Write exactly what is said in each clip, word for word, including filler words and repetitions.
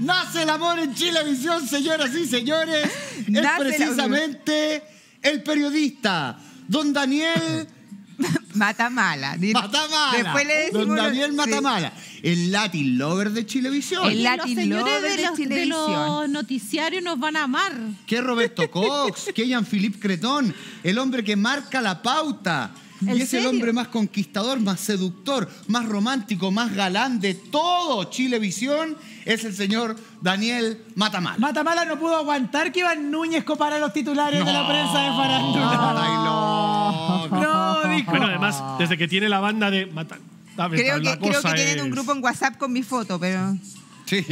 Nace el amor en Chilevisión, señoras y señores. Es precisamente el periodista don Daniel Matamala. Matamala. Después le decimos don Daniel Matamala. Sí. El Latin Lover de Chilevisión. El Latin los Lover de, de los, Chilevisión. De los noticiarios nos van a amar. Que Roberto Cox, que Ian philippe Creton, el hombre que marca la pauta. Y es serio? El hombre más conquistador, más seductor, más romántico, más galán de todo Chilevisión. Es el señor Daniel Matamala. Matamala no pudo aguantar que Iván Núñez copara los titulares no. de la prensa de farándula. No, no, no. Bueno, además, desde que tiene la banda de Mata... Dame, creo que, creo que es... tienen un grupo en WhatsApp con mi foto, pero... Sí.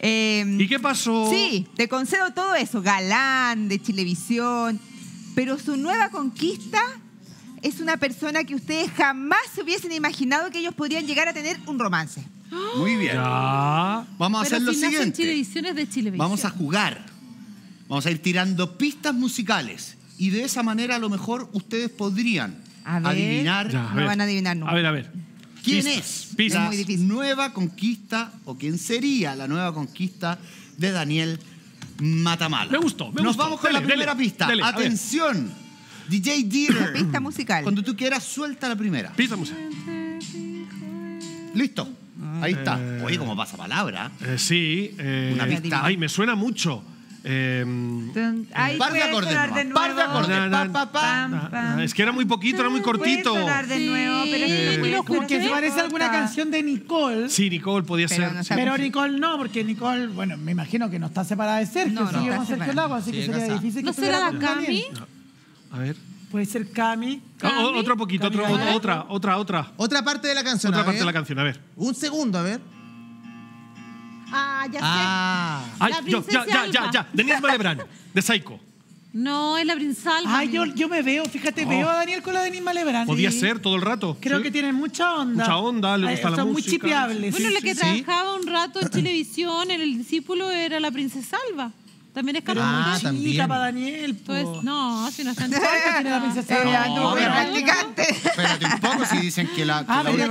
eh, ¿Y qué pasó? Sí, te concedo todo eso. Galán, de Chilevisión. Pero su nueva conquista... es una persona que ustedes jamás se hubiesen imaginado que ellos podrían llegar a tener un romance. Muy bien. Ya. Vamos a Pero hacer si lo siguiente. Chilevisión de Chilevisión. Vamos a jugar. Vamos a ir tirando pistas musicales. Y de esa manera a lo mejor ustedes podrían a ver. adivinar. Ya, a ver. No van a adivinar nunca. A ver, a ver. ¿Quién pistas. es pistas. la nueva conquista o quién sería la nueva conquista de Daniel Matamala? Me gustó, me Nos gustó. vamos con dele, la primera dele, pista. Dele, Atención. D J Dealer. Pista musical. Cuando tú quieras, suelta la primera. Pista musical. Listo. Ahí eh, está. Oye, cómo pasa palabra. Eh, sí. Eh, Una pista. Ay, me suena mucho. Eh, Ay, par de acordes. Par de acordes. Pa, pa, pa. Es que era muy poquito, era muy cortito. Puede sonar de nuevo, sí, pero eh, no escuché. Porque se parece a alguna canción de Nicole. Sí, Nicole podía pero ser. No sí. Pero Nicole no, porque Nicole, bueno, me imagino que no está separada de Sergio. No, no, sigue no, con Sergio Lago, así sí, que sería difícil. ¿No será la Cami? A ver. Puede ser Cami. Cami. O, otro poquito, Cami, otro, otra, otra, otra. Otra parte de la canción. Otra parte de la canción, a ver. Un segundo, a ver. Ah, ya sé. Ah. Ay, la yo, ya, ya, ya, ya. Denisse Malebrán, de Saico. No, es la princesa Alba. Ay, yo, yo me veo, fíjate, oh. veo a Daniel con la Denisse Malebrán. Podía sí. ser todo el rato. Creo sí. que tiene mucha onda. Mucha onda, le gusta Ay, la son música. Son muy chipeables. Bueno, sí, la que sí. trabajaba un rato en Chilevisión, en El Discípulo, era la princesa Alba. También es ah, también. para Daniel. Entonces, no, si no están todos. No, pero practicante. Espérate un poco si dicen que la, que ah, la última,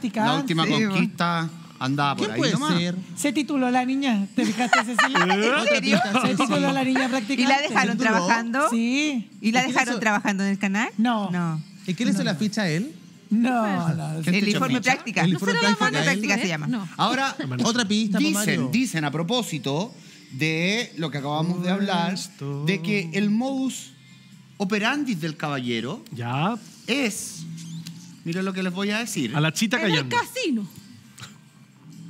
que la última sí, conquista bueno. andaba por ¿Qué ahí. Puede nomás? Ser? Se tituló la niña. ¿Te fijaste, Cecilia? ¿En serio? Se tituló la niña practicante. ¿Y la dejaron trabajando? Sí. ¿Y la dejaron ¿Y trabajando en el canal? No. no. ¿Y quién le hizo no. la ficha a él? No, no, el informe práctica. El informe práctica se llama. Ahora, otra pista. Dicen, dicen a propósito... de lo que acabamos de hablar, de que el modus operandi del caballero ya. es, mira lo que les voy a decir, a la chita callando. En el casino.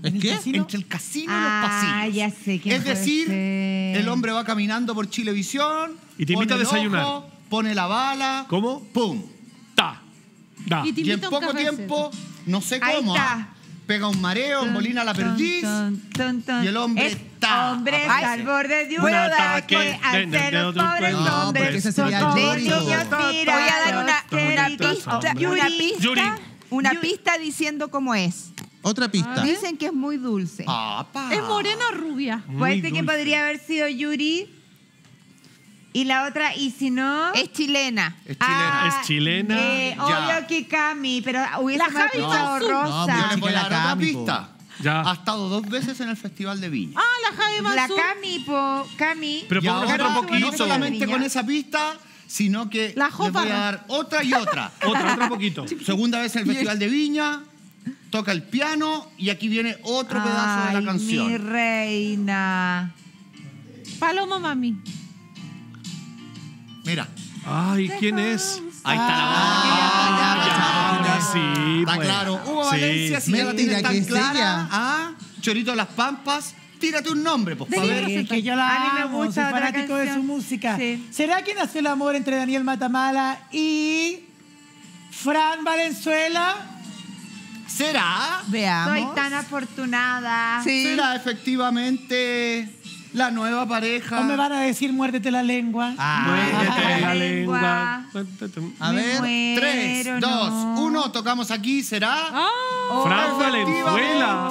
¿Es qué? Entre el casino y ah, los pasillos. Ya sé que es decir, ser. el hombre va caminando por Chilevisión y te invita a desayunar. Ojo, pone la bala. ¿Cómo? ¡Pum! ¡Ta! Da. Y, y en poco tiempo, no sé cómo, pega un mareo, tun, molina la perdiz tun, tun, tun, y el hombre está al borde de un ataque al ser los pobres hombres son niños voy a dar una, una pista una pista una pista diciendo cómo es otra pista dicen que es muy dulce Apa. es morena o rubia puede que podría haber sido Yuri y la otra y si no es chilena es chilena, ah, es chilena. Eh, obvio que Cami pero hubiese la Javi Mansur no, no, yo les voy a dar otra pista ya. ha estado dos veces en el Festival de Viña ah la Javi Mansur la Cami po, Cami pero por otro un poquito no solamente con esa pista sino que la les voy a dar otra y otra otra otra poquito segunda vez en el Festival de Viña toca el piano y aquí viene otro pedazo Ay, de la canción mi reina Paloma Mami Mira. Ay, ¿quién es? Ahí está la banda. Ah, sí, está bueno. claro. Hugo sí. Valencia, si ya la tienes tan clara. Ah, Chorito de las Pampas. Tírate un nombre, por favor. Sí, que yo la amo, a mí me gusta soy fanático de su música. Sí. ¿Será que nació el amor entre Daniel Matamala y Fran Valenzuela? ¿Será? Veamos. Soy tan afortunada. Sí. ¿Será efectivamente... la nueva pareja? ¿O me van a decir muérdete la lengua? Ah, muérdete la lengua. A ver, me tres, muero, dos, no. uno. Tocamos aquí, ¿será? Oh, Fran Valenzuela.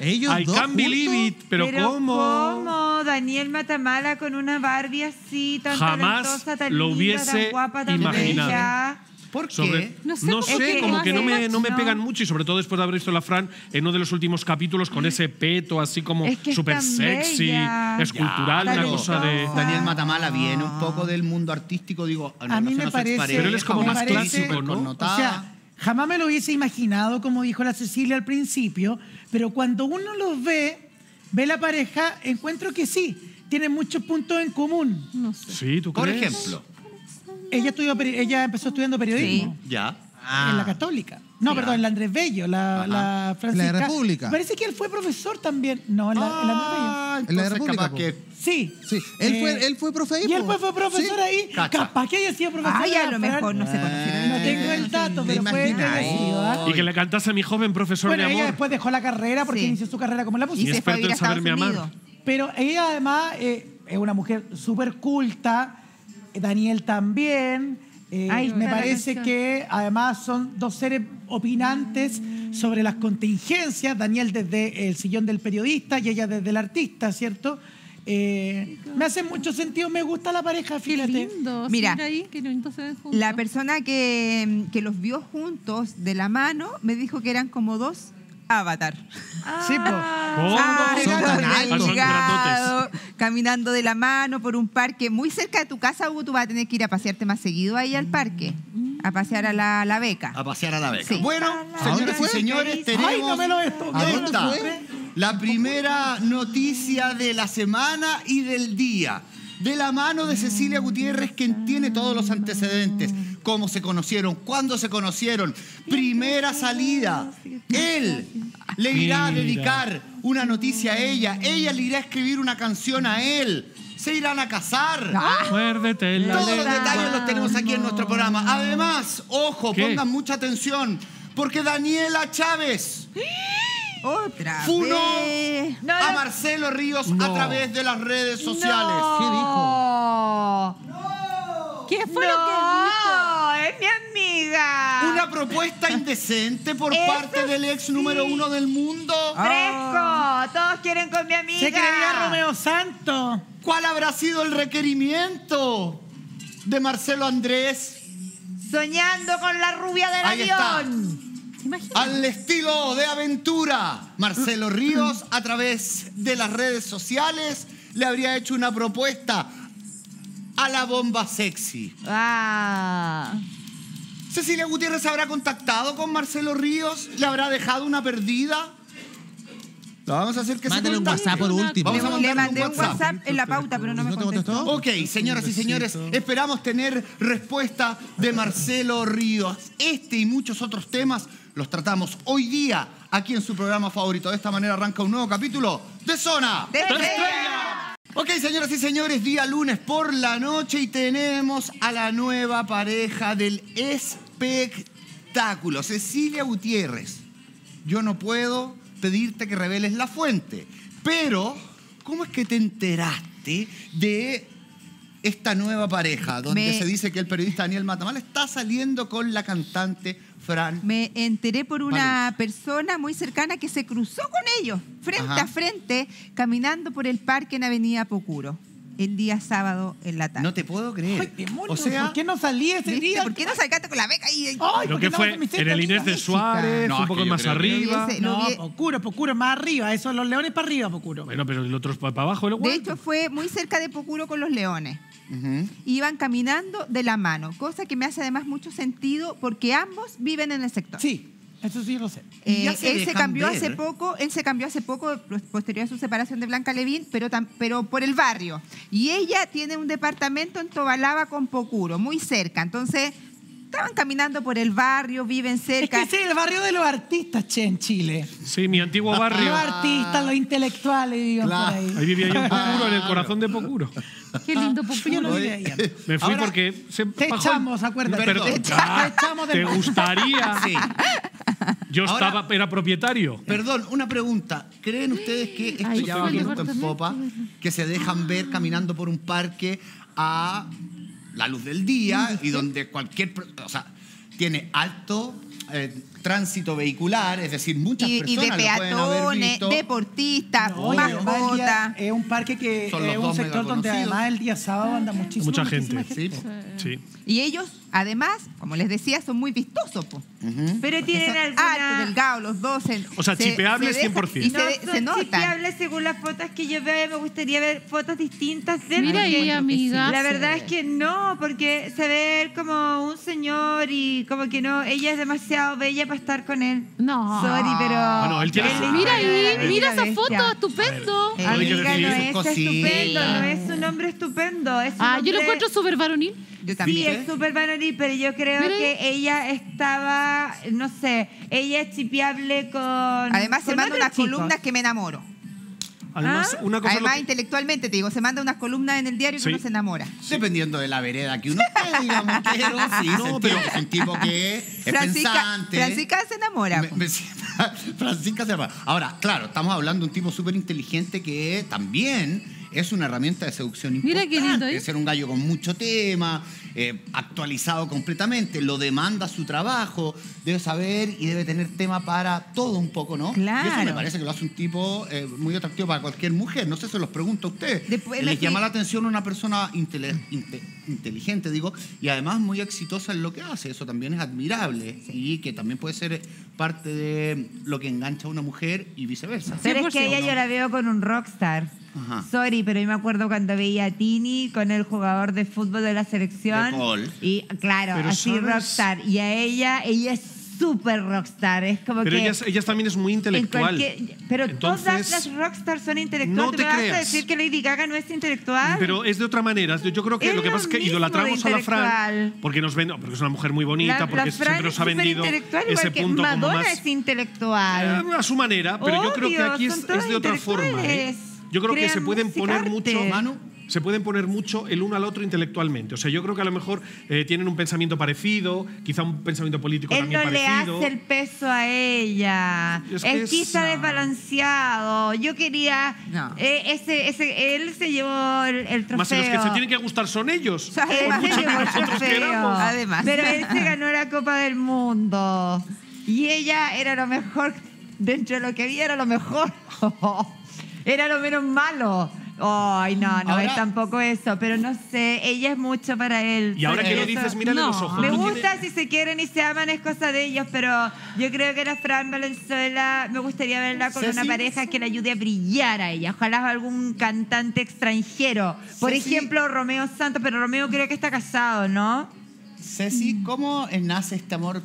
Ellos I dos can't believe it. ¿Pero, Pero cómo? ¿Cómo? Daniel Matamala con una Barbie así, tan Jamás talentosa, tan linda, tan guapa, tan bella. Jamás lo hubiese imaginado. ¿Por qué? Sobre, no sé, no sé porque como que no me, no me pegan no. mucho, y sobre todo después de haber visto a la Fran en uno de los últimos capítulos con ese peto así como es que súper sexy, bella. escultural, ya, una digo, cosa de... Daniel Matamala viene un poco del mundo artístico, digo, en a mí me parece... Pero él es como más clásico, ¿no? O sea, jamás me lo hubiese imaginado, como dijo la Cecilia al principio, pero cuando uno los ve, ve la pareja, encuentro que sí, tienen muchos puntos en común. No sé. Sí, ¿tú crees? Por ejemplo... Ella, estudió, ella empezó estudiando periodismo. Sí. Ya. Ah. En la Católica. No, ya. perdón, en la Andrés Bello, la, la Francisca. La República. Parece que él fue profesor también. No, en la, ah, en la Andrés Bello. En la República. Que... Sí. sí. Él, eh, fue, él fue profe ahí. Y él fue, fue profesor sí. ahí. Cacha. Capaz que haya sido profesor. Ay, a lo mejor no se conocieron. No tengo el dato, pero fue conocido. Y que le cantase a mi joven profesor bueno, de amor. Bueno, ella después dejó la carrera porque sí. inició su carrera como la música. Y experto en saberme amar. Pero ella además eh, es una mujer súper culta. Daniel también. Eh, Ay, me parece que además son dos seres opinantes sobre las contingencias. Daniel desde el sillón del periodista y ella desde el artista, ¿cierto? Eh, me hace mucho sentido, me gusta la pareja, fíjate. Qué lindo. Mira, ahí, qué lindo se ven juntos. La persona que, que los vio juntos de la mano me dijo que eran como dos Avatar. Ah, sí, pues. Oh, ah, son tan altos. Caminando de la mano por un parque muy cerca de tu casa, Hugo, tú vas a tener que ir a pasearte más seguido ahí al parque. A pasear a la, la beca. A pasear a la beca. Sí. Bueno, señoras y señores, tenemos... Ay, no me lo esto. ¿A dónde fue? La primera noticia de la semana y del día. De la mano de Cecilia Gutiérrez, quien tiene todos los antecedentes. Cómo se conocieron, cuándo se conocieron, primera salida. Él le irá a dedicar una noticia a ella, ella le irá a escribir una canción a él, se irán a casar. Muérdete la Todos los detalles los tenemos aquí en nuestro programa. Además, ojo, ¿Qué? pongan mucha atención, porque Daniela Chávez... Otra Funó vez. No, a Marcelo Ríos no. a través de las redes sociales. No. ¿Qué dijo? No. ¿Qué fue no. lo que dijo? Es mi amiga. Una propuesta indecente por Eso parte del ex sí. número uno del mundo. Ah. Fresco. Todos quieren con mi amiga. Se creía Romeo Santos. ¿Cuál habrá sido el requerimiento de Marcelo Andrés? Soñando con la rubia del Ahí avión. Está. Imagínate. Al estilo de aventura, Marcelo Ríos a través de las redes sociales le habría hecho una propuesta a la bomba sexy. Ah. Cecilia Gutiérrez habrá contactado con Marcelo Ríos, le habrá dejado una perdida. Vamos a hacer que Mándale se contacte. un WhatsApp por último. Vamos a le mandé un WhatsApp. WhatsApp en la pauta, pero no, ¿No me contestó? contestó. Ok, señoras y señores, esperamos tener respuesta de Marcelo Ríos. Este y muchos otros temas los tratamos hoy día aquí en su programa favorito. De esta manera arranca un nuevo capítulo de Zona de Estrella. Ok, señoras y señores, día lunes por la noche y tenemos a la nueva pareja del espectáculo, Cecilia Gutiérrez. Yo no puedo pedirte que reveles la fuente, pero ¿cómo es que te enteraste de esta nueva pareja donde me... se dice que el periodista Daniel Matamala está saliendo con la cantante Fran? Me enteré por una Valenzuela. persona muy cercana que se cruzó con ellos frente Ajá. a frente caminando por el parque en Avenida Pocuro el día sábado en la tarde. No te puedo creer. Ay, o sea, ¿por qué no salí ese ¿viste? día? ¿Por qué no sacaste con la beca? Y... Ay, lo que fue en el Inés de Suárez, no, un poco más arriba. Ese, no, no, Pocuro, Pocuro, más arriba. Eso, los leones para arriba, Pocuro. Bueno, pero el otro para abajo. De hecho, fue muy cerca de Pocuro con los leones. Uh-huh. Iban caminando de la mano, cosa que me hace además mucho sentido porque ambos viven en el sector. Sí. Eso sí lo sé. Eh, se él se cambió ver. hace poco, él se cambió hace poco posterior a su separación de Blanca Levín, pero, tam, pero por el barrio. Y ella tiene un departamento en Tobalaba con Pocuro, muy cerca. Entonces, estaban caminando por el barrio, viven cerca. Es que es el barrio de los artistas, che, en Chile. Sí, mi antiguo barrio. Los artistas, los intelectuales vivían claro. por ahí. Ahí vivía yo en Pocuro, en el corazón de Pocuro. Qué lindo Pocuro. Yo no vivía ahí. Me fui Ahora, porque... Se te bajó. echamos, acuérdate. Perdón. Te echamos de Te gustaría... Sí. Yo Ahora, estaba, era propietario. Perdón, una pregunta. ¿Creen ustedes que esto Ay, ya va viento en popa? Que se dejan ver caminando por un parque a la luz del día y donde cualquier... O sea, tiene alto... Eh, tránsito vehicular, es decir, muchas y, personas y de peatones, deportistas, no, mascotas. Es un parque que Son es un sector donde además el día sábado anda muchísimo, mucha gente. gente. Sí. Sí. Y ellos, además, como les decía, son muy vistosos. Po. Uh-huh. Pero tienen alguna... altos, delgados, los dos. En... O sea, chipeables se, se cien por ciento. Y no, se, son se notan. Chipeables según las fotos que yo veo. Me gustaría ver fotos distintas. De Mira ahí, amiga. La verdad es que no, porque se ve como un señor y como que no, ella es demasiado bella para estar con él. No. Sorry, pero... Bueno, él tiene él su... Mira ahí, mira esa foto, estupendo. Ver, amiga, no es estupendo, no es un hombre estupendo. Es un ah, hombre... yo lo encuentro súper varonil. Yo también. Sí, es súper varonil, pero yo creo Mira. que ella estaba, no sé, ella es chipeable con... Además con se manda unas chicos. columnas que me enamoro. Además, ¿Ah? una cosa Además que... intelectualmente, te digo, se manda unas columnas en el diario y sí. uno se enamora. Dependiendo de la vereda que uno está, digamos, pero sí, no, pero es un tipo que es Francisca, pensante. Francisca se enamora. Me, me, Francisca se enamora. Ahora, claro, estamos hablando de un tipo súper inteligente que también... es una herramienta de seducción importante. Mira qué lindo, ¿eh? Ser un gallo con mucho tema, eh, actualizado completamente, lo demanda su trabajo, debe saber y debe tener tema para todo un poco, ¿no? Claro. Y eso me parece que lo hace un tipo eh, muy atractivo para cualquier mujer. No sé, se los pregunto a ustedes. Después, ¿les llama la atención una persona intele inte inteligente, digo, y además muy exitosa en lo que hace? Eso también es admirable y que también puede ser parte de lo que engancha a una mujer y viceversa. Pero es que ella yo la veo con un rockstar. Ajá. Sorry, pero yo me acuerdo cuando veía a Tini con el jugador de fútbol de la selección. De y claro, pero así sabes... rockstar. Y a ella, ella es súper rockstar. Es como pero que ellas, ellas también es muy intelectual. Pero entonces, todas las rockstars son intelectuales. No te, ¿Te creas. Vas a decir que Lady Gaga no es intelectual? Pero es de otra manera. Yo creo que es lo que lo pasa es que idolatramos a la Fran porque nos ven, porque es una mujer muy bonita, la, porque la siempre nos ha vendido ese punto Madonna como más, es intelectual. Eh, a su manera, pero Obvio, yo creo que aquí es, es de otra forma. ¿eh? Yo creo Crean que se pueden poner mucho, Manu, se pueden poner mucho el uno al otro intelectualmente. O sea, yo creo que a lo mejor eh, tienen un pensamiento parecido, quizá un pensamiento político Él también no parecido. Él le hace el peso a ella. Es que Él quizá desbalanceado. Yo quería... No. Eh, ese, ese, él se llevó el, el trofeo. Más los que se tienen que gustar son ellos. O sea, además, por mucho que nosotros queramos. Además. Pero él se ganó la Copa del Mundo. Y ella era lo mejor. Dentro de lo que había era lo mejor. Era lo menos malo. Ay, oh, no, no ahora, es tampoco eso. Pero no sé, ella es mucho para él. Y ahora que lo dices, mírale no, los ojos. Me gusta, tiene... si se quieren y se aman, es cosa de ellos. Pero yo creo que la Fran Valenzuela, me gustaría verla con Ceci, una pareja que la ayude a brillar a ella. Ojalá algún cantante extranjero. Por Ceci, ejemplo, Romeo Santos. Pero Romeo creo que está casado, ¿no? Ceci, ¿cómo nace este amor?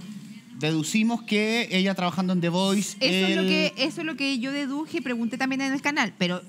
Deducimos que ella trabajando en The Voice... Eso, el... es lo que, eso es lo que yo deduje y pregunté también en el canal. Pero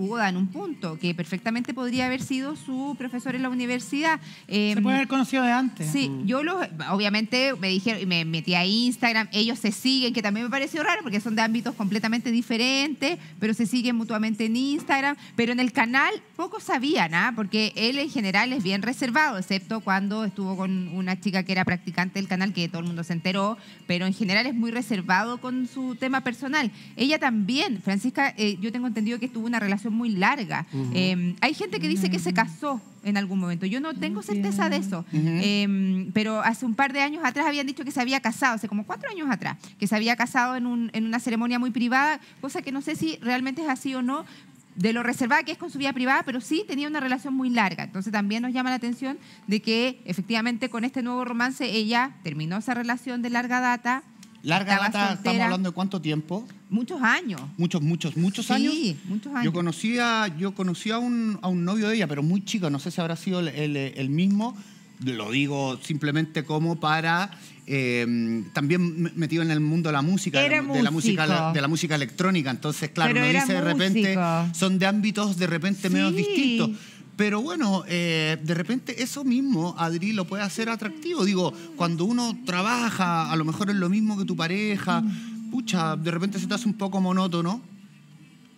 hubo dan un punto que perfectamente podría haber sido su profesor en la universidad. Eh, Se puede haber conocido de antes. Sí, mm. yo los... Obviamente me dijeron, me metí a Instagram, ellos se siguen, que también me pareció raro porque son de ámbitos completamente diferentes, pero se siguen mutuamente en Instagram. Pero en el canal poco sabían, ¿ah? Porque él en general es bien reservado, excepto cuando estuvo con una chica que era practicante del canal, que todo el mundo se enteró, pero en general es muy reservado con su tema personal. Ella también, Francisca, eh, yo tengo entendido que tuvo una relación muy larga. Uh-huh. eh, hay gente que dice que se casó en algún momento. Yo no tengo certeza de eso. Uh-huh. eh, pero hace un par de años atrás habían dicho que se había casado, hace como cuatro años atrás, que se había casado en, un, en una ceremonia muy privada, cosa que no sé si realmente es así o no, de lo reservada que es con su vida privada, pero sí tenía una relación muy larga. Entonces también nos llama la atención de que efectivamente con este nuevo romance ella terminó esa relación de larga data. Larga data, estamos hablando de cuánto tiempo. Muchos años. Muchos, muchos, muchos sí, años. Sí, muchos años. Yo conocía, yo conocía a, un, a un novio de ella, pero muy chico, no sé si habrá sido el, el, el mismo. Lo digo simplemente como para... Eh, también metido en el mundo de la música, de, de, la música de la música electrónica. Entonces, claro, pero uno dice músico. de repente... Son de ámbitos de repente sí. menos distintos. Pero bueno, eh, de repente eso mismo, Adri, lo puede hacer atractivo. Digo, cuando uno trabaja, a lo mejor es lo mismo que tu pareja, pucha, de repente se te hace un poco monótono,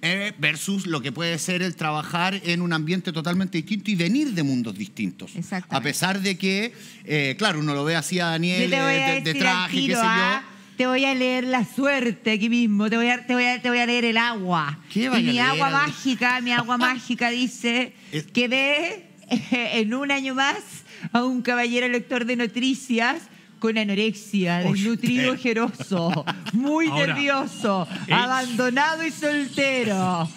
eh, versus lo que puede ser el trabajar en un ambiente totalmente distinto y venir de mundos distintos. Exacto. A pesar de que, eh, claro, uno lo ve así a Daniel eh, de, de traje, tiro, qué sé ¿ah? yo. Te voy a leer la suerte aquí mismo, te voy a, te voy a, te voy a leer el agua. ¿Qué vaya y mi a leer, agua Adri? mágica, mi agua mágica dice es... que ve en un año más a un caballero lector de noticias con anorexia, desnutrido, ojeroso, muy ahora, nervioso, es... abandonado y soltero.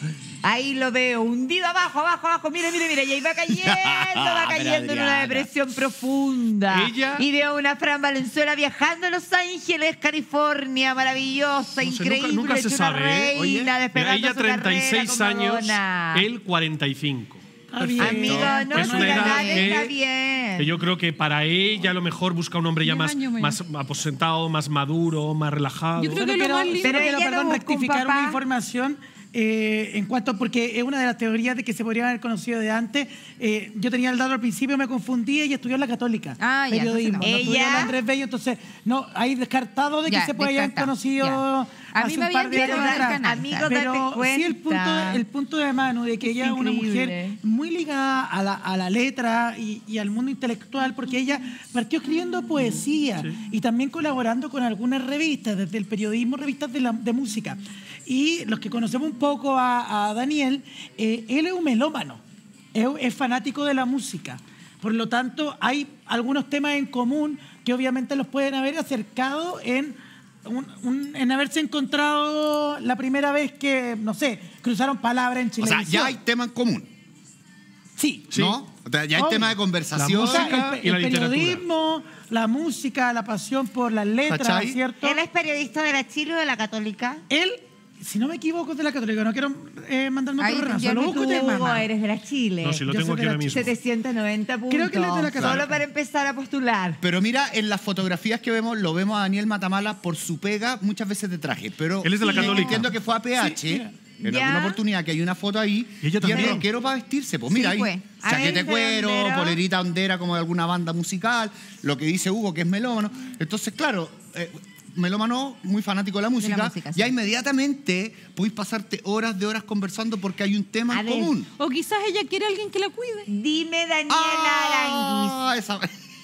Ahí lo veo, hundido abajo, abajo, abajo. Mira, mira, mira. Y ahí va cayendo, va cayendo en una depresión profunda. ¿Ella? Y veo a una Fran Valenzuela viajando a Los Ángeles, California. Maravillosa, no sé, increíble. Nunca, nunca se sabe. Reina, ¿eh? Oye, ella treinta y seis años, él cuarenta y cinco. Perfecto. Amigo, no, es una edad que, está bien. Que yo creo que para ella a lo mejor busca un hombre ya más, más aposentado, más maduro, más relajado. Yo creo que pero, lo más lindo, pero ella perdón, lo rectificar un una información eh, en cuanto, porque es una de las teorías de que se podrían haber conocido de antes. Eh, yo tenía el dato al principio, me confundí, ella estudió en la Católica, ah, periodismo, ya, no, no estudió en Andrés Bello, entonces no, hay descartado de que ya, se podrían haber conocido. Ya. A mí me habían dicho amigo, pero sí el punto, el punto de Manu de que ella es una mujer muy ligada a la, a la letra y, y al mundo intelectual, porque ella partió escribiendo poesía, sí, y también colaborando con algunas revistas, desde el periodismo, revistas de, la, de música. Y los que conocemos un poco a, a Daniel, eh, él es un melómano, es, es fanático de la música. Por lo tanto, hay algunos temas en común que obviamente los pueden haber acercado en... Un, un, en haberse encontrado la primera vez que, no sé, cruzaron palabras en Chilevisión. O sea, ya hay tema en común. Sí. ¿Sí? ¿No? O sea, ya hay tema de conversación. La música, el, y el la periodismo, la música, la pasión por las letras, ¿cierto? ¿Él es periodista de la Chile o de la Católica? Él, si no me equivoco, es de la Católica. No quiero eh, mandarme otro rezo. Lo busco de mamá. Eres de la Chile. No, si lo yo tengo aquí ahora mismo. setecientos noventa puntos. Creo que él es de la Católica. Solo para empezar a postular. Pero mira, en las fotografías que vemos, lo vemos a Daniel Matamala por su pega, muchas veces de traje. Pero él es de la Católica. Entiendo que fue a P H. Sí, en alguna oportunidad que hay una foto ahí. Y ella también. Y el rockero para vestirse. Pues mira, sí, ahí chaqueta de cuero, bandero, polerita hondera como de alguna banda musical. Lo que dice Hugo, que es melómano. Entonces, claro... Eh, melómano, muy fanático de la música, de la música, ya sí, inmediatamente podéis pasarte horas de horas conversando porque hay un tema a en ver, común. O quizás ella quiere a alguien que la cuide. Dime, Daniela ah, Aranguis.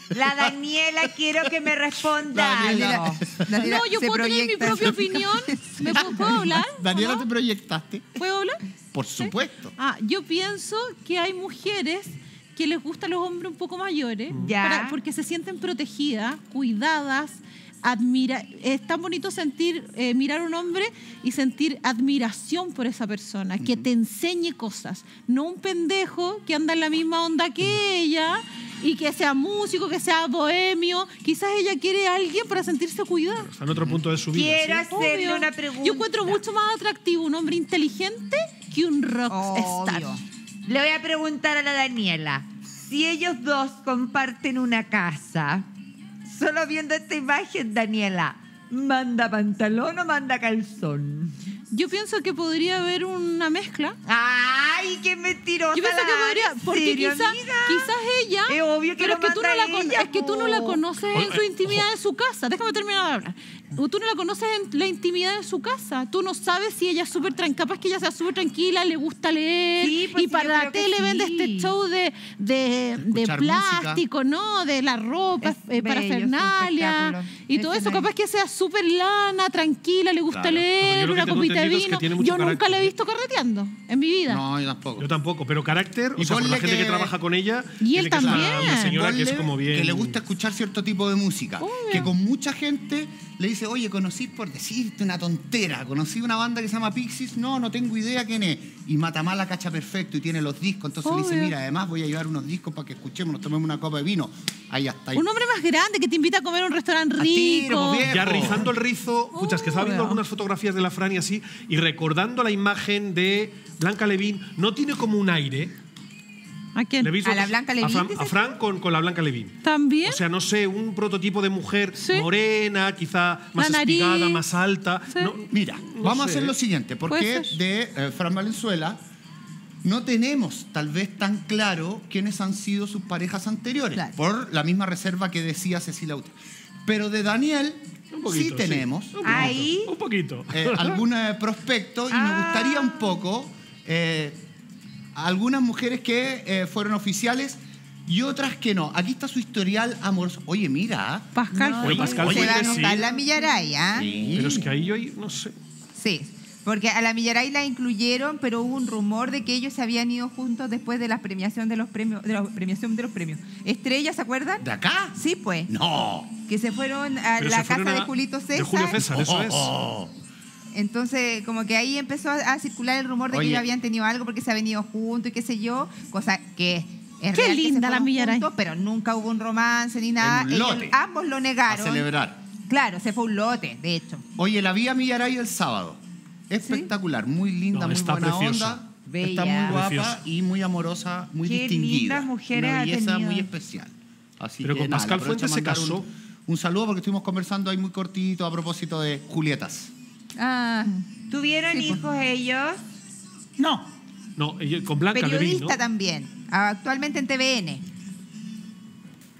Esa... La Daniela, quiero que me responda. Daniela. Daniela, no, yo puedo tener mi propia opinión. ¿Me puedo, puedo hablar? Daniela, ¿no? ¿Te proyectaste? ¿Puedo hablar? Por supuesto. ¿Sí? Ah, yo pienso que hay mujeres que les gustan los hombres un poco mayores, ya. Para, porque se sienten protegidas, cuidadas. Admira, es tan bonito sentir eh, mirar a un hombre y sentir admiración por esa persona, que te enseñe cosas, no un pendejo que anda en la misma onda que ella y que sea músico, que sea bohemio. Quizás ella quiere a alguien para sentirse cuidada. Está en otro punto de su vida. Quiero ¿sí? hacerle obvio, una pregunta. Yo encuentro mucho más atractivo un hombre inteligente que un rockstar. Le voy a preguntar a la Daniela, si ellos dos comparten una casa... Solo viendo esta imagen, Daniela, ¿manda pantalón o manda calzón? Yo pienso que podría haber una mezcla. ¡Ay, qué mentirosa! Yo pienso que podría, porque quizás quizá ella... Es obvio que pero es que, tú no la ella, es que tú no la conoces en su intimidad de su casa. Déjame terminar de hablar. Tú no la conoces en la intimidad de su casa. Tú no sabes si ella es súper tranquila. Capaz que ella sea súper tranquila, le gusta leer. Sí, pues y sí, para la tele sí, vende este show de, de, de, de plástico, música, ¿no? De la ropa, eh, parafernalia. Y es todo eso. Capaz que sea súper lana, tranquila, le gusta claro, leer, una copita de vino. Es que yo nunca carácter. La he visto carreteando en mi vida. No, yo tampoco. Yo tampoco, pero carácter, y o sea, por la gente que... que trabaja con ella. Y él también. Que una señora ponle que es como bien. Que le gusta escuchar cierto tipo de música. Obvio. Que con mucha gente le dice, oye, conocí por decirte una tontera, conocí una banda que se llama Pixies, no, no tengo idea quién es. Y Matamala cacha perfecto y tiene los discos, entonces obvio, le dice, mira, además voy a llevar unos discos para que escuchemos, nos tomemos una copa de vino. Ahí hasta ahí. Un hombre más grande que te invita a comer a un restaurante rico. Tiro, ya rizando el rizo, oh, muchas que estaba viendo algunas fotografías de la Fran y así, y recordando la imagen de Blanca Levín, no tiene como un aire... ¿A quién? ¿A la Blanca Levín? A Fran, a Fran con, con la Blanca Levín. ¿También? O sea, no sé, un prototipo de mujer ¿sí? morena, quizá más espigada, más alta. ¿Sí? No, mira, no vamos sé. A hacer lo siguiente, porque de eh, Fran Valenzuela no tenemos tal vez tan claro quiénes han sido sus parejas anteriores, claro, por la misma reserva que decía Cecilia Uta. Pero de Daniel... Poquito, sí tenemos. Sí. Un poquito. Ahí. Un poquito. Eh, algún eh, prospecto y ah. me gustaría un poco... Eh, algunas mujeres que eh, fueron oficiales y otras que no. Aquí está su historial amoroso. Oye, mira. Pascal. No, oye, Pascal se va a notar sí. la Millaray, ¿eh? Sí. Pero es que ahí yo no sé. Sí. Porque a la Millaray la incluyeron, pero hubo un rumor de que ellos se habían ido juntos después de la premiación de los premios, de la premiación de los premios. Estrella, ¿se acuerdan? ¿De acá? Sí, pues. No. Que se fueron a pero la casa de Julito César. De Julio César, eso es. Oh, oh. Entonces, como que ahí empezó a circular el rumor de Oye. que ellos habían tenido algo porque se habían ido juntos y qué sé yo, cosa que es qué real linda que se la Millaray. Juntos, pero nunca hubo un romance ni nada. En un lote. Ellos, ambos lo negaron. A celebrar. Claro, se fue un lote, de hecho. Oye, la vi a Millaray el sábado. Espectacular, ¿sí? Muy linda, no, muy buena preciosa. Onda. Bella. Está muy guapa, preciosa. Y muy amorosa, muy qué distinguida. Mujeres una belleza ha muy especial. Así pero que, con nada, Pascal Fuentes se casó. Un, un saludo porque estuvimos conversando ahí muy cortito a propósito de Julietas. Ah, ¿tuvieron sí, hijos pues. ellos? No. No, con Blanca Levín, periodista, ¿no? También, actualmente en T V N.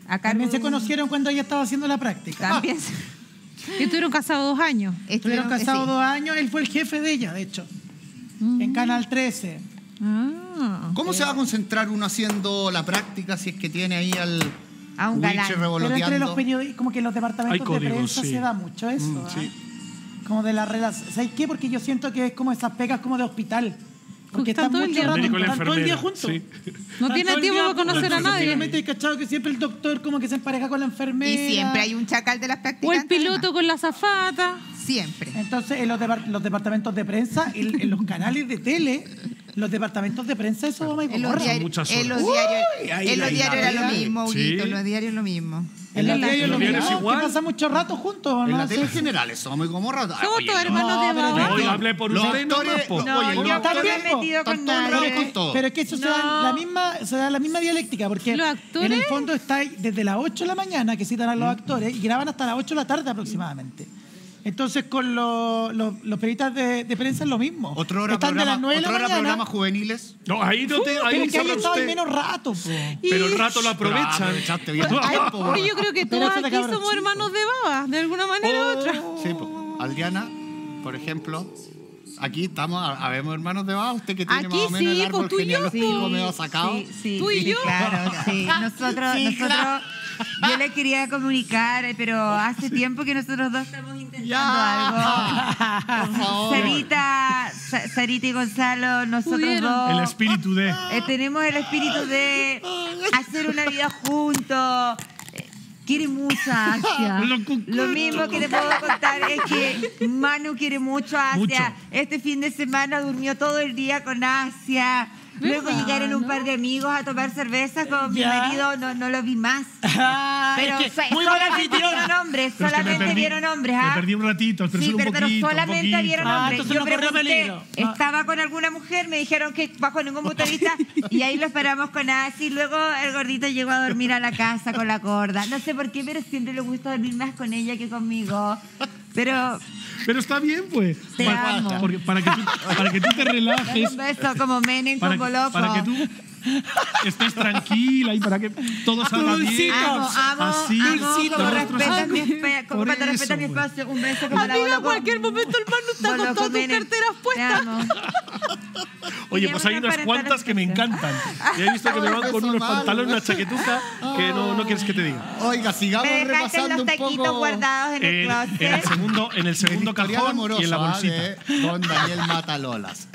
Acá también se conocieron cuando ella estaba haciendo la práctica. También ah. se... Estuvieron casados dos años. Estuvieron, Estuvieron casados sí. dos años. Él fue el jefe de ella, de hecho. Mm. En Canal trece. Ah, ¿Cómo okay. se va a concentrar uno haciendo la práctica si es que tiene ahí al... A un galán. Pero entre los periodistas, como que en los departamentos códigos, de prensa sí. se da mucho eso. Mm, sí. Como de las relaciones. ¿Sabes qué? Porque yo siento que es como esas pegas como de hospital. Porque están todo, mucho el rato, están todo el día juntos. Sí. No tienen tiempo para conocer a nadie. Realmente, cachado que siempre el doctor como que se empareja con la enfermera. Y siempre hay un chacal de las prácticas. O el piloto con la azafata. Siempre. Entonces, en los, depart los departamentos de prensa, en, en los canales de tele, los departamentos de prensa, eso va a ir en los diarios era lo mismo, Aurito, en los diarios lo mismo. En los diarios igual. Pasa mucho rato juntos, ¿no? En generales somos muy como rato. Somos todos hermanos de Madonna. No, hablé por ustedes nomás, po. No, yo me he metido con nadie. Pero es que eso se da la misma dialéctica, porque en el fondo está desde las ocho de la mañana que citan a los actores y graban hasta las ocho de la tarde aproximadamente. Entonces, con los, los, los periodistas de, de prensa es lo mismo. Otra hora están programa, de las nueve de la mañana. Programas juveniles. No, ahí no te... Uh, ahí pero que ahí estaba menos rato. Y... Pero el rato lo aprovechan. Pero yo creo que todos aquí somos hermanos de baba, de alguna manera u oh. otra. Sí, po. Adriana, por ejemplo... Aquí estamos, habemos hermanos de baba, usted que tiene aquí más o menos sí, el árbol genealógico sí, medio sacado. Sí, sí, tú y yo. Claro, sí. Nosotros, sí, nosotros claro. yo le quería comunicar, pero hace tiempo que nosotros dos estamos intentando ya. algo. Sarita, Sarita y Gonzalo, nosotros ¿Pudieron? dos. El espíritu de. Eh, tenemos el espíritu de hacer una vida juntos. Quiere mucha Asia. Lo mismo que te puedo contar es que Manu quiere mucho a Asia. Mucho. Este fin de semana durmió todo el día con Asia. Luego llegaron un par de amigos a tomar cerveza con mi marido, no, no lo vi más. Pero solamente vieron hombres, solamente vieron hombres. Me perdí un ratito, sí, pero solamente vieron hombres. Yo pregunté, ¿estaba con alguna mujer? Me dijeron que bajo ningún punto de vista y ahí lo esperamos con Asi. Y luego el gordito llegó a dormir a la casa con la gorda. No sé por qué, pero siempre le gusta dormir más con ella que conmigo. Pero... Pero está bien, pues. Te para, amo. Porque, para, que tú, para que tú te relajes. Un beso como Menem con Bolopo. Para que tú estés tranquila y para que todo salga bien. Amo, amo, así, amo, así, como respetas mi, espe como eso, respetas mi espacio. Un beso como la Bolopo. En cualquier momento el Manu está Bolopo, con todas tus carteras puestas. Te amo. Oye, pues hay unas cuantas que me encantan. Y he visto que me van con unos pantalones, una chaquetuta, que no, no quieres que te diga. Oiga, sigamos repasando los taquitos un poco guardados en el closet. En el segundo, en el segundo cajón amoroso, y en la bolsita. Don Daniel Matalolas.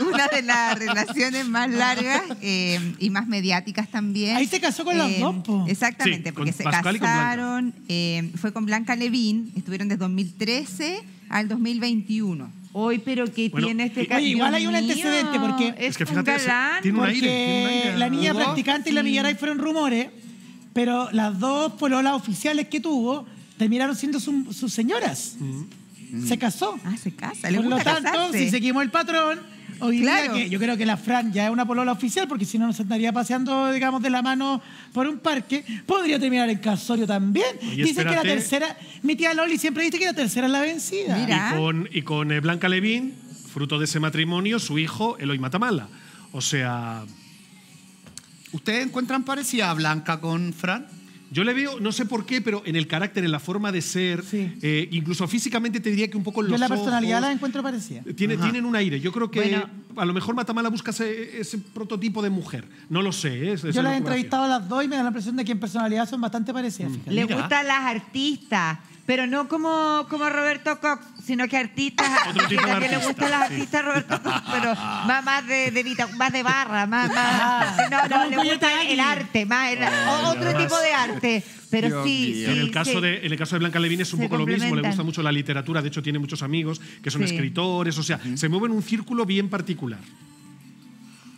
Una de las relaciones más largas eh, y más mediáticas también. Ahí se casó con eh, las dos, po. Exactamente, sí, porque se Pascal casaron. Eh, fue con Blanca Levín. Estuvieron desde dos mil trece al dos mil veintiuno. Hoy, pero ¿qué bueno, tiene este caso? Igual hay un antecedente, porque es que fíjate, un galán. Tiene un aire, tiene un aire. La niña practicante sí. y la Millaray fueron rumores, pero las dos pololas oficiales que tuvo terminaron siendo su, sus señoras. Mm. Se casó. Ah, se casa. Por lo tanto, casarse. si seguimos el patrón, hoy claro. día que yo creo que la Fran ya es una polola oficial, porque si no nos andaría paseando, digamos, de la mano por un parque, podría terminar el casorio también. Oye, dice espérate. que la tercera, mi tía Loli siempre dice que la tercera es la vencida. Mira. Y con, y con eh, Blanca Levín, fruto de ese matrimonio, su hijo, Eloy Matamala. O sea... ¿Ustedes encuentran parecida a Blanca con Fran? Yo le veo, no sé por qué, pero en el carácter, en la forma de ser, sí. eh, incluso físicamente te diría que un poco en los Yo la personalidad ojos, la encuentro parecida. Tiene, tienen un aire. Yo creo que bueno, a lo mejor Matamala busca ese, ese prototipo de mujer. No lo sé. Es, yo las he entrevistado a las dos y me da la impresión de que en personalidad son bastante parecidas. Mm. Le gustan las artistas, pero no como, como Roberto Cox. sino que artistas, que también le gustan las artistas, Roberto Cox, pero más, más de, de vita, más de barra, más, más no, no, le gusta el arte, más el, oh, otro tipo de arte. Pero Dios sí, sí, en el caso sí. de en el caso de Blanca Levín es un se poco lo mismo, le gusta mucho la literatura, de hecho tiene muchos amigos que son sí. escritores, o sea, uh-huh. se mueve en un círculo bien particular.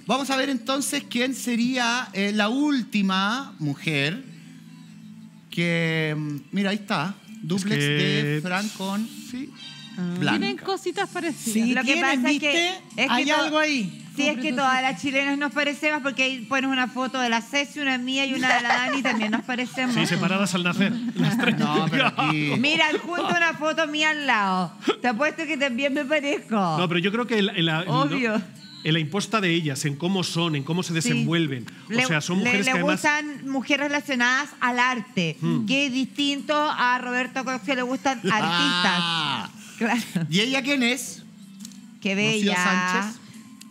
Vamos a ver entonces quién sería eh, la última mujer que, mira, ahí está, duplex es que... de Fran con sí. Blanca. Tienen cositas parecidas. Sí, lo que pasa es que, es que hay algo ahí. Sí, es que todas las chilenas nos parecemos, porque ahí pones una foto de la Ceci, una mía y una de la Dani, también nos parecemos. Sí, separadas al nacer. Las tres. No, pero aquí... Mira, junto una foto mía al lado. Te apuesto que también me parezco. No, pero yo creo que... En la, en la, obvio. No, en la imposta de ellas, en cómo son, en cómo se desenvuelven. Sí. O sea, son mujeres le, le que además... gustan mujeres relacionadas al arte, hmm. que es distinto a Roberto Cox, que le gustan artistas. Ah. Claro. ¿Y ella quién es? Qué bella. Sánchez.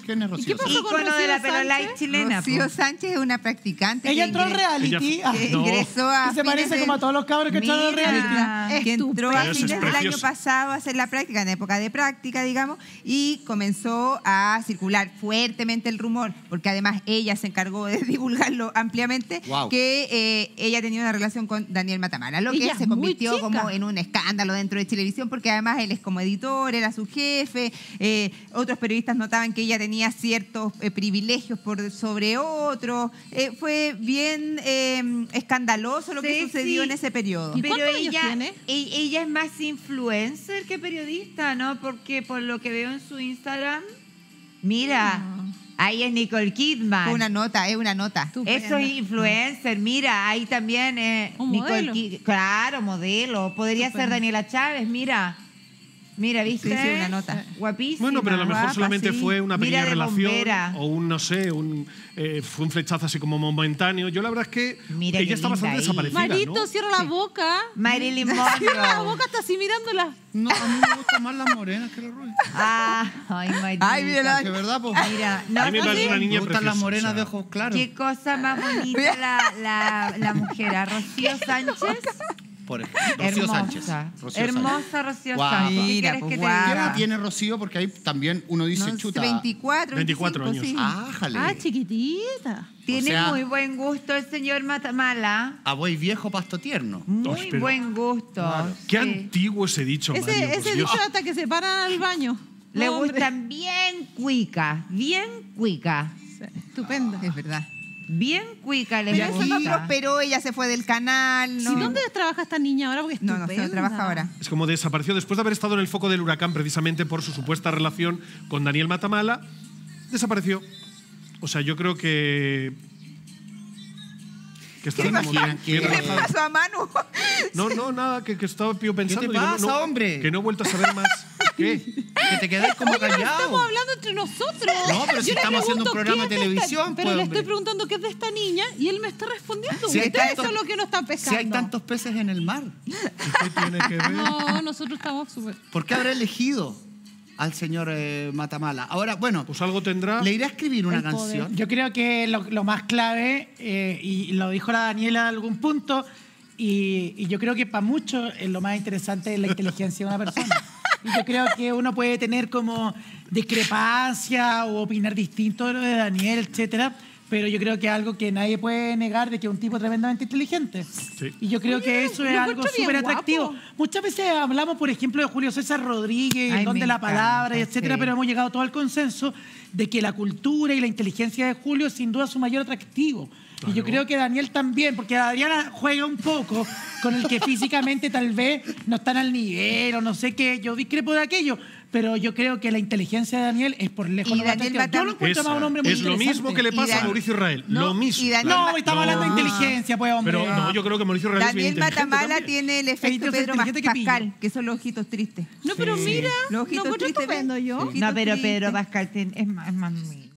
¿Quién es Rocío? ¿Y qué pasó con Rocío de la Perolai chilena? Rocío Sánchez es una practicante. Ella entró al reality. Ella... Que no. ingresó a... Y se parece de... como a todos los cabros que entraron al reality. Que entró a fines del año pasado a hacer la práctica, en época de práctica, digamos, y comenzó a circular fuertemente el rumor, porque además ella se encargó de divulgarlo ampliamente, wow. que eh, ella tenía una relación con Daniel Matamala, lo que ella se convirtió como en un escándalo dentro de Chilevisión, porque además él es como editor, era su jefe, eh, otros periodistas notaban que ella tenía ciertos eh, privilegios por sobre otros. Eh, fue bien eh, escandaloso lo sí, que sucedió sí. en ese periodo. ¿Y pero ella, tiene? ella es más influencer que periodista, ¿no? Porque por lo que veo en su Instagram, mira, no. ahí es Nicole Kidman. Una nota, es eh, una nota. Tú, Eso es influencer, mira, ahí también eh, ¿Un Nicole modelo? Kid, claro, modelo. Podría Super. ser Daniela Chávez, mira. Mira, viste, sí, una nota. Guapísima. Bueno, pero a lo mejor guapa, solamente sí. fue una pequeña relación bombera. o un, no sé, un, eh, fue un flechazo así como momentáneo. Yo la verdad es que Mira ella está bastante ahí. desaparecida, Marito, ¿no? cierra la sí. boca. Marilyn Monroe. Cierra la boca, está así mirándola. No, a mí me gustan más las morenas que las rubias. Ah, ay, Marita. Ay, mira, de verdad, pues. Mira, no, a mí me, no, me, una niña me gustan las morenas, o sea, de ojos claros. Qué cosa más bonita la, la, la mujer. ¿A Rocío Sánchez? Por ejemplo, Rocío Sánchez. Rocío Hermosa Rocío Sánchez. ¿Qué edad pues, tiene Rocío? Porque ahí también uno dice, no, chuta. veinticuatro, veinticinco, veinticuatro años. Sí. Ah, jale. Ah, chiquitita. Tiene o sea, muy buen gusto el señor Matamala. A buey viejo, pasto tierno. Muy Pero, buen gusto. Claro. Qué sí. antiguo ese dicho, Mario, Ese, ese dicho hasta que se paran al baño. Le Hombre. gustan bien cuica, bien cuica. Sí. Estupendo. Ah. Es verdad. Bien cuica, le Pero eso no prosperó, ella se fue del canal. ¿no? ¿Y dónde trabaja esta niña ahora? Porque es no, no, se trabaja ahora. Es como desapareció después de haber estado en el foco del huracán precisamente por su supuesta relación con Daniel Matamala. Desapareció. O sea, yo creo que... Que ¿Qué, muy bien, ¿Qué le pasó a Manu? No, no, nada, que, que estaba yo pensando. ¿Qué te pasa, que no, no, hombre? Que no he vuelto a saber más. ¿Qué? Que te quedas como Oye, callado. No estamos hablando entre nosotros. No, pero si yo estamos haciendo un programa de televisión. Esta, pero pues, le estoy preguntando qué es de esta niña y él me está respondiendo. Si Ustedes tanto, son los que no están pescando. Si hay tantos peces en el mar. ¿Y qué tiene que ver? No, nosotros estamos súper. ¿Por qué habrá elegido al señor eh, Matamala? Ahora, bueno, pues algo tendrá. ¿Le irá a escribir una canción? Poder. Yo creo que lo, lo más clave, eh, y lo dijo la Daniela en algún punto, y, y yo creo que para muchos eh, lo más interesante es la inteligencia de una persona. Y yo creo que uno puede tener como discrepancia o opinar distinto de lo de Daniel, etcétera, pero yo creo que es algo que nadie puede negar, de que es un tipo tremendamente inteligente. Sí. Y yo creo Oye, que eso es algo súper atractivo. Muchas veces hablamos, por ejemplo, de Julio César Rodríguez, Ay, el don de la palabra, encanta, etcétera, sí. pero hemos llegado todo al consenso de que la cultura y la inteligencia de Julio es sin duda su mayor atractivo. Claro. Y yo creo que Daniel también, porque Adriana juega un poco con el que físicamente tal vez no están al nivel o no sé qué. Yo discrepo de aquello, pero yo creo que la inteligencia de Daniel es por lejos. No Batam... Yo lo encuentro más un hombre muy interesante. Es lo mismo que le pasa Dan... a Mauricio Israel. ¿No? Lo mismo. Dan... No, estamos no. hablando de inteligencia, pues, hombre. Pero no, yo creo que Mauricio Israel Daniel es bien Matamala también. tiene el efecto el Pedro Pascal, que, que son los ojitos tristes. No, pero sí. mira, los ojitos no, tristes. Yo. Sí. Ojitos no, pero Pedro Pascal es más... Es más